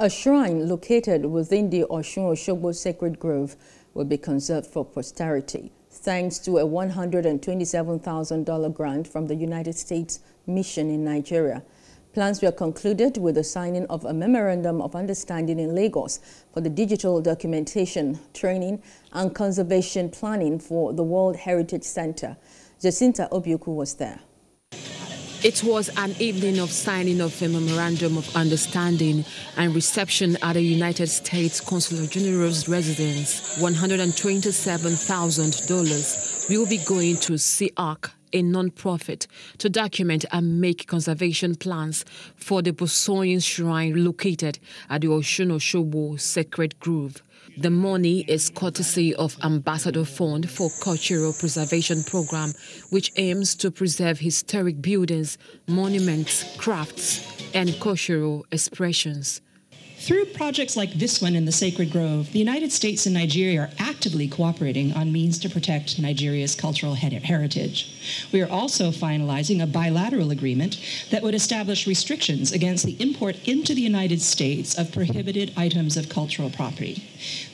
A shrine located within the Osun Osogbo Sacred Grove will be conserved for posterity, thanks to a $127,000 grant from the United States Mission in Nigeria. Plans were concluded with the signing of a Memorandum of Understanding in Lagos for the digital documentation, training and conservation planning for the World Heritage Center. Jacinta Obiukwu was there. It was an evening of signing of a Memorandum of Understanding and reception at the United States Consul General's residence. $127,000 will be going to SIAC, a non-profit, to document and make conservation plans for the Bosoyin Shrine located at the Osun Osogbo Sacred Grove. The money is courtesy of Ambassador Fund for Cultural Preservation Program, which aims to preserve historic buildings, monuments, crafts, and cultural expressions. Through projects like this one in the Sacred Grove, the United States and Nigeria are actively cooperating on means to protect Nigeria's cultural heritage. We are also finalizing a bilateral agreement that would establish restrictions against the import into the United States of prohibited items of cultural property.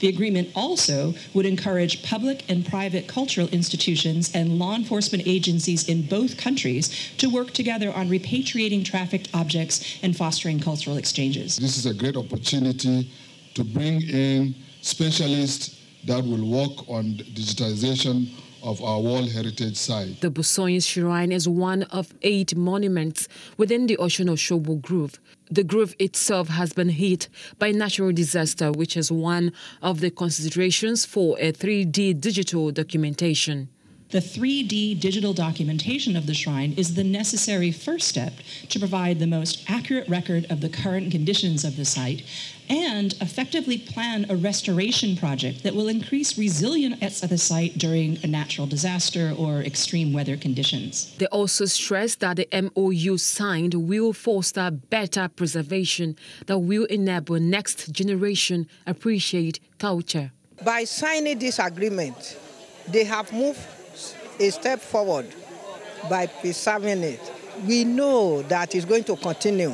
The agreement also would encourage public and private cultural institutions and law enforcement agencies in both countries to work together on repatriating trafficked objects and fostering cultural exchanges. This is a great opportunity to bring in specialists that will work on digitization of our World Heritage Site. The Bosoyin Shrine is one of 8 monuments within the Osun Osogbo Grove. The grove itself has been hit by natural disaster, which is one of the considerations for a 3D digital documentation. The 3D digital documentation of the shrine is the necessary first step to provide the most accurate record of the current conditions of the site and effectively plan a restoration project that will increase resilience of the site during a natural disaster or extreme weather conditions. They also stressed that the MOU signed will foster better preservation that will enable next generation appreciate culture. By signing this agreement, they have moved a step forward by preserving it. We know that it's going to continue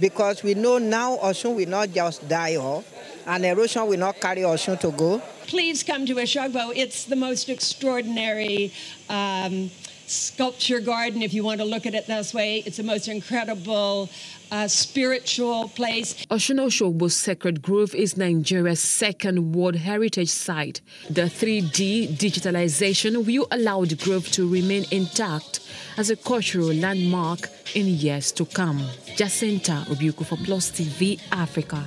because we know now Osun will not just die off and erosion will not carry Osun to go. Please come to Osogbo. It's the most extraordinary sculpture garden, if you want to look at it this way. It's the most incredible spiritual place. Osun Osogbo Sacred Grove is Nigeria's 2nd World Heritage Site. The 3D digitalization will allow the grove to remain intact as a cultural landmark in years to come. Jacinta Obiukwu for Plus TV Africa.